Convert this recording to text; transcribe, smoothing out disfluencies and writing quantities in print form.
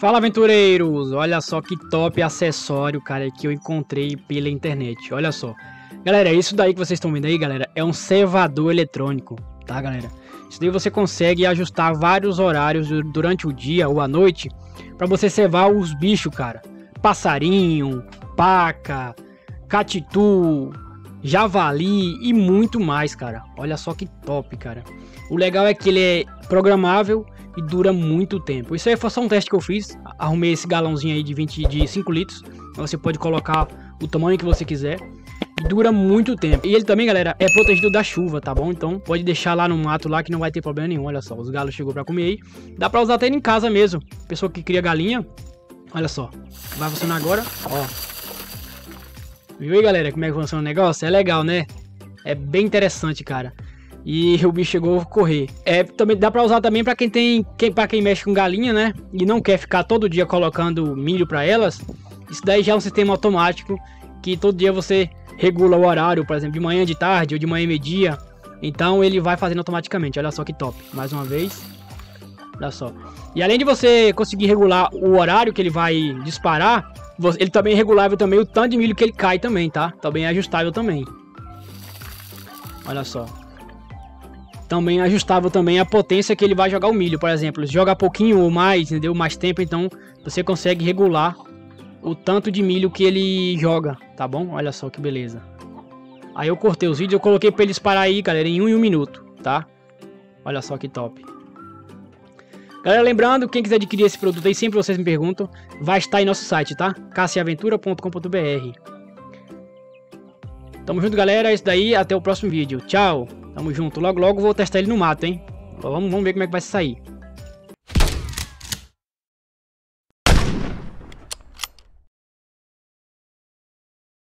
Fala, aventureiros! Olha só que top acessório, cara, que eu encontrei pela internet. Olha só. Galera, isso daí que vocês estão vendo aí, galera, é um cevador eletrônico, tá, galera? Isso daí você consegue ajustar vários horários durante o dia ou à noite para você cevar os bichos, cara. Passarinho, paca, catitu, javali e muito mais, cara. Olha só que top, cara. O legal é que ele é programável e dura muito tempo. Isso aí foi só um teste que eu fiz. Arrumei esse galãozinho aí de 5 litros. Você pode colocar o tamanho que você quiser. E dura muito tempo. E ele também, galera, é protegido da chuva, tá bom? Então pode deixar lá no mato lá que não vai ter problema nenhum. Olha só, os galos chegou pra comer aí. Dá pra usar até em casa mesmo. Pessoa que cria galinha. Olha só. Vai funcionar agora. Ó. Viu aí, galera, como é que funciona o negócio? É legal, né? É bem interessante, cara. E o bicho chegou a correr. É, também dá pra usar também pra quem mexe com galinha, né? E não quer ficar todo dia colocando milho pra elas. Isso daí já é um sistema automático que todo dia você regula o horário, por exemplo, de manhã, de tarde ou de manhã e meio-dia. Então ele vai fazendo automaticamente. Olha só que top. Mais uma vez. Olha só. E além de você conseguir regular o horário que ele vai disparar, ele também é regulável também o tanto de milho que ele cai também, tá? Também é ajustável também. Olha só. Também é ajustável também a potência que ele vai jogar o milho, por exemplo. Se jogar pouquinho ou mais, entendeu? Mais tempo, então você consegue regular o tanto de milho que ele joga, tá bom? Olha só que beleza. Aí eu cortei os vídeos, eu coloquei pra eles parar aí, galera, em um minuto, tá? Olha só que top. Galera, lembrando, quem quiser adquirir esse produto aí, sempre vocês me perguntam, vai estar em nosso site, tá? cacaeaventura.com.br. Tamo junto, galera, é isso daí, até o próximo vídeo. Tchau, tamo junto. Logo, logo vou testar ele no mato, hein? Vamos ver como é que vai sair.